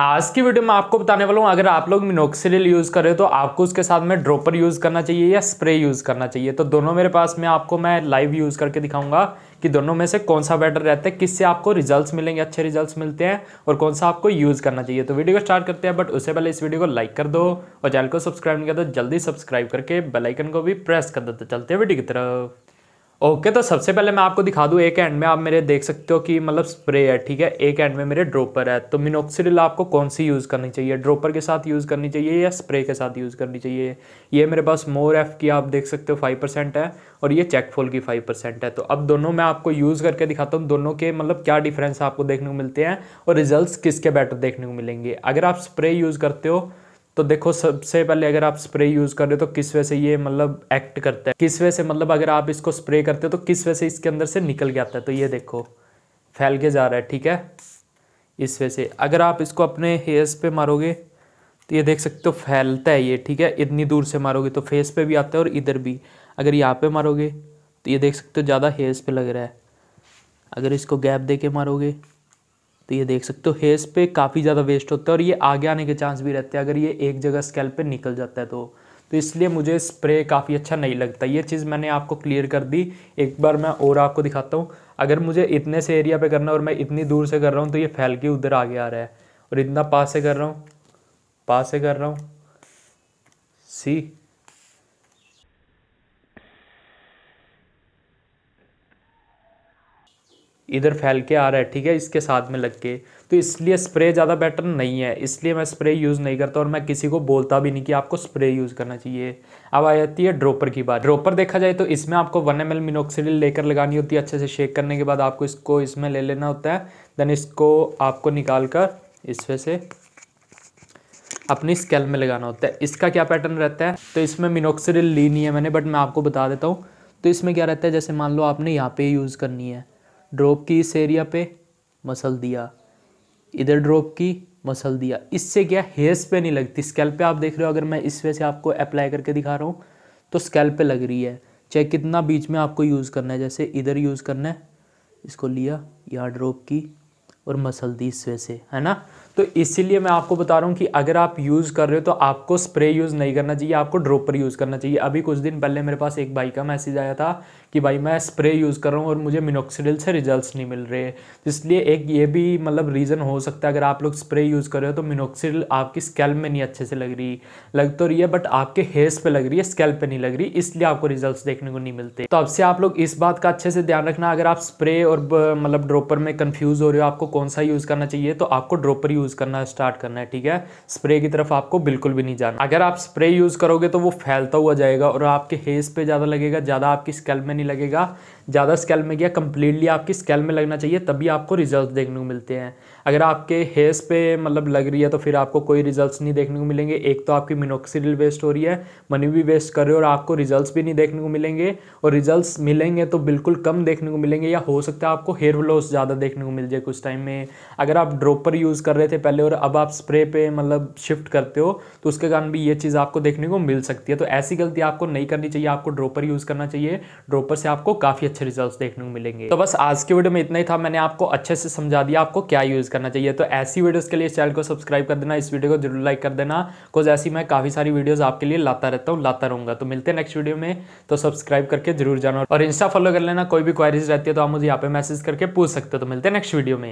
आज की वीडियो में आपको बताने वाला हूँ अगर आप लोग मिनोक्सिडिल यूज़ करें तो आपको उसके साथ में ड्रॉपर यूज़ करना चाहिए या स्प्रे यूज़ करना चाहिए। तो दोनों मेरे पास में आपको मैं लाइव यूज़ करके दिखाऊंगा कि दोनों में से कौन सा बेटर रहता है, किससे आपको रिजल्ट्स मिलेंगे, अच्छे रिजल्ट्स मिलते हैं और कौन सा आपको यूज़ करना चाहिए। तो वीडियो को स्टार्ट करते हैं, बट उससे पहले इस वीडियो को लाइक कर दो और चैनल को सब्सक्राइब नहीं कर दो जल्दी सब्सक्राइब करके बेल आइकन को भी प्रेस कर दो। तो चलते हैं वीडियो की तरफ। ओके तो सबसे पहले मैं आपको दिखा दूँ, एक एंड में आप मेरे देख सकते हो कि मतलब स्प्रे है, ठीक है, एक एंड में मेरे ड्रॉपर है। तो मिनोक्सिडिल आपको कौन सी यूज़ करनी चाहिए, ड्रॉपर के साथ यूज़ करनी चाहिए या स्प्रे के साथ यूज़ करनी चाहिए? ये मेरे पास मोर एफ़ की आप देख सकते हो 5% है और ये चेकफोल की 5% है। तो अब दोनों मैं आपको यूज़ करके दिखाता हूँ, दोनों के मतलब क्या डिफरेंस आपको देखने को मिलते हैं और रिजल्ट्स किसके बेटर देखने को मिलेंगे। अगर आप स्प्रे यूज़ करते हो तो देखो, सबसे पहले अगर आप स्प्रे यूज़ कर रहे हो तो किस वजह से ये मतलब एक्ट करता है, किस वजह से मतलब अगर आप इसको स्प्रे करते हो तो किस वजह से इसके अंदर से निकल के आता है। तो ये देखो फैल के जा रहा है, ठीक है, इस वजह से। अगर आप इसको अपने हेयर्स पे मारोगे तो ये देख सकते हो फैलता है ये, ठीक है, इतनी दूर से मारोगे तो फेस पे भी आता है और इधर भी। अगर यहाँ पे मारोगे तो ये देख सकते हो ज़्यादा हेयर्स पे लग रहा है। अगर इसको गैप दे के मारोगे तो ये देख सकते हो हेयर्स पे काफ़ी ज़्यादा वेस्ट होता है और ये आगे आने के चांस भी रहते हैं अगर ये एक जगह स्कैल्प पे निकल जाता है तो। तो इसलिए मुझे स्प्रे काफ़ी अच्छा नहीं लगता। ये चीज़ मैंने आपको क्लियर कर दी। एक बार मैं और आपको दिखाता हूँ, अगर मुझे इतने से एरिया पे करना और मैं इतनी दूर से कर रहा हूँ तो ये फैल के उधर आगे आ रहा है, और इतना पास से कर रहा हूँ, पास से कर रहा हूँ, सी। इधर फैल के आ रहा है, ठीक है, इसके साथ में लग के। तो इसलिए स्प्रे ज़्यादा बेटर नहीं है, इसलिए मैं स्प्रे यूज़ नहीं करता और मैं किसी को बोलता भी नहीं कि आपको स्प्रे यूज़ करना चाहिए। अब आ जाती है ड्रॉपर की बात। ड्रॉपर देखा जाए तो इसमें आपको 1 ml मिनोक्सिडिल लेकर लगानी होती है, अच्छे से शेक करने के बाद आपको इसको इसमें ले लेना होता है। देन इसको आपको निकाल कर इसमें से अपनी स्कैल्प में लगाना होता है। इसका क्या पैटर्न रहता है, तो इसमें मिनोक्सिडिल ली नहीं है मैंने, बट मैं आपको बता देता हूँ। तो इसमें क्या रहता है, जैसे मान लो आपने यहाँ पर यूज़ करनी है, ड्रॉप की इस एरिया पे मसल दिया, इधर ड्रॉप की मसल दिया। इससे क्या हेयर्स पे नहीं लगती, स्कैल्प पे आप देख रहे हो। अगर मैं इस वजह से आपको अप्लाई करके दिखा रहा हूँ तो स्कैल्प पे लग रही है। चाहे कितना बीच में आपको यूज़ करना है, जैसे इधर यूज़ करना है, इसको लिया, यहाँ ड्रॉप की और मसल दी इस वजह से, है ना। तो इसीलिए मैं आपको बता रहा हूँ कि अगर आप यूज़ कर रहे हो तो आपको स्प्रे यूज़ नहीं करना चाहिए, आपको ड्रॉपर यूज़ करना चाहिए। अभी कुछ दिन पहले मेरे पास एक भाई का मैसेज आया था कि भाई मैं स्प्रे यूज़ कर रहा हूँ और मुझे मिनोक्सिडिल से रिजल्ट्स नहीं मिल रहे। इसलिए एक ये भी मतलब रीज़न हो सकता है, अगर आप लोग स्प्रे यूज़ कर रहे हो तो मिनोक्सिडिल आपकी स्कैल्प में नहीं अच्छे से लग रही, लग तो रही है बट आपके हेयर्स पे लग रही है, स्कैल्प पे नहीं लग रही, इसलिए आपको रिजल्ट्स देखने को नहीं मिलते। तो आपसे आप लोग इस बात का अच्छे से ध्यान रखना, अगर आप स्प्रे और मतलब ड्रॉपर में कन्फ्यूज़ हो रहे हो आपको कौन सा यूज़ करना चाहिए, तो आपको ड्रॉपर यूज़ करना स्टार्ट करना है, ठीक है। स्प्रे की तरफ आपको बिल्कुल भी नहीं जाना। अगर आप स्प्रे यूज़ करोगे तो वो फैलता हुआ जाएगा और आपके हेयर्स पे ज़्यादा लगेगा, ज़्यादा आपकी स्कैल्प में लगेगा। ज़्यादा स्कैल्प में क्या, कंप्लीटली आपकी स्कैल्प में लगना चाहिए, तभी आपको रिजल्ट देखने को मिलते हैं। अगर आपके हेयर्स पे मतलब लग रही है तो फिर आपको कोई रिजल्ट्स नहीं देखने को मिलेंगे। एक तो आपकी मिनोक्सिडिल वेस्ट हो रही है, मनी भी वेस्ट कर रहे हो और आपको रिजल्ट्स भी नहीं देखने को मिलेंगे, और रिजल्ट्स मिलेंगे तो बिल्कुल कम देखने को मिलेंगे, या हो सकता है आपको हेयर लॉस ज़्यादा देखने को मिल जाए कुछ टाइम में। अगर आप ड्रॉपर यूज़ कर रहे थे पहले और अब आप स्प्रे पे मतलब शिफ्ट करते हो तो उसके कारण भी ये चीज़ आपको देखने को मिल सकती है। तो ऐसी गलती आपको नहीं करनी चाहिए, आपको ड्रॉपर यूज़ करना चाहिए, ड्रॉपर से आपको काफ़ी अच्छे रिजल्ट्स देखने को मिलेंगे। तो बस आज की वीडियो में इतना ही था, मैंने आपको अच्छे से समझा दिया आपको क्या यूज़ करना चाहिए। तो ऐसी वीडियोस के लिए चैनल को सब्सक्राइब कर देना, इस वीडियो को जरूर लाइक कर देना, बिकॉज ऐसी मैं काफ़ी सारी वीडियोस आपके लिए लाता रहता हूँ, लाता रहूँगा। तो मिलते हैं नेक्स्ट वीडियो में, तो सब्सक्राइब करके जरूर जाना और इंस्टा फॉलो कर लेना। कोई भी क्वारीज रहती है तो आप मुझे यहाँ पे मैसेज करके पूछ सकते हो। तो मिलते हैं नेक्स्ट वीडियो में।